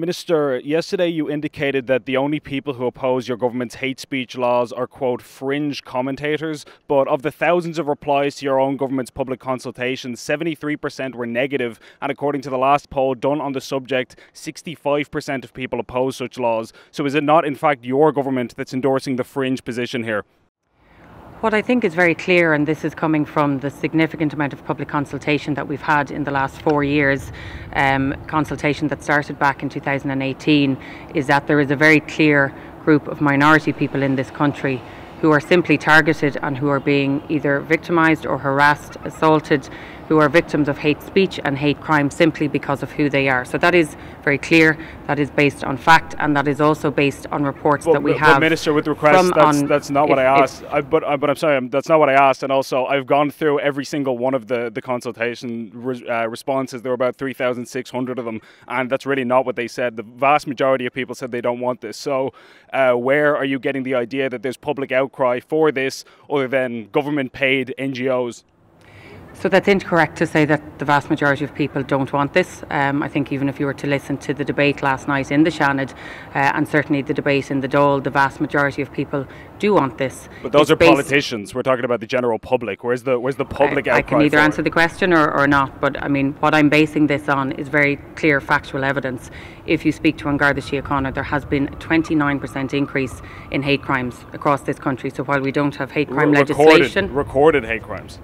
Minister, yesterday you indicated that the only people who oppose your government's hate speech laws are, quote, fringe commentators, but of the thousands of replies to your own government's public consultations, 73% were negative, and according to the last poll done on the subject, 65% of people oppose such laws. So is it not, in fact, your government that's endorsing the fringe position here? What I think is very clear, and this is coming from the significant amount of public consultation that we've had in the last 4 years, consultation that started back in 2018, is that there is a very clear group of minority people in this country who are simply targeted and who are being either victimised or harassed, assaulted, who are victims of hate speech and hate crime simply because of who they are. So that is very clear, that is based on fact, and that is also based on reports that we have. But Minister, with requests, that's not what I asked. But I'm sorry, that's not what I asked. And also, I've gone through every single one of the consultation responses. There were about 3,600 of them, and that's really not what they said. The vast majority of people said they don't want this. So where are you getting the idea that there's public outcry for this other than government-paid NGOs? So that's incorrect to say that the vast majority of people don't want this. I think even if you were to listen to the debate last night in the Shanad and certainly the debate in the Dáil, the vast majority of people do want this. But those are politicians. We're talking about the general public. Where's the public outcry? I can either answer the question or not, but I mean, what I'm basing this on is very clear factual evidence. If you speak to An Garda Síochána, there has been a 29% increase in hate crimes across this country. So while we don't have hate crime legislation... Recorded hate crimes.